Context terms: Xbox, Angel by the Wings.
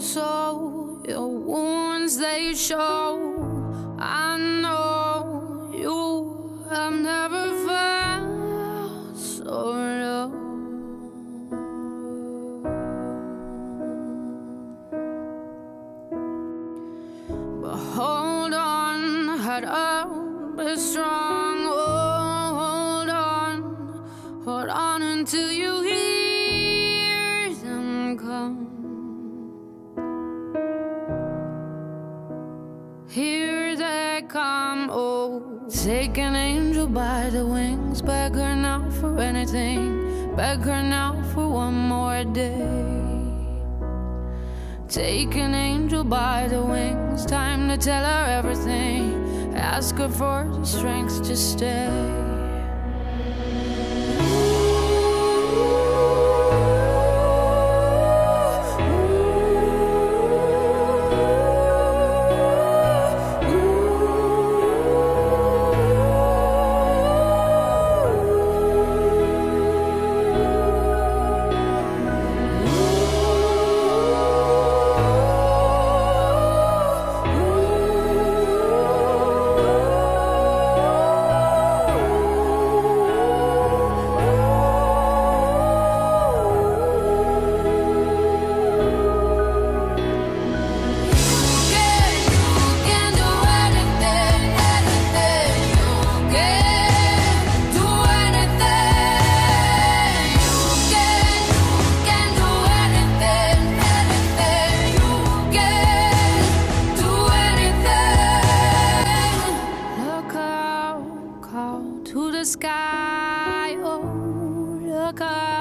so your wounds they show. I know you have never felt so low. But hold on, head up, be strong. Oh, hold on until you hear. Here they come, oh. Take an angel by the wings, beg her now for anything, beg her now for one more day. Take an angel by the wings, time to tell her everything, ask her for the strength to stay. To the sky, oh, look up.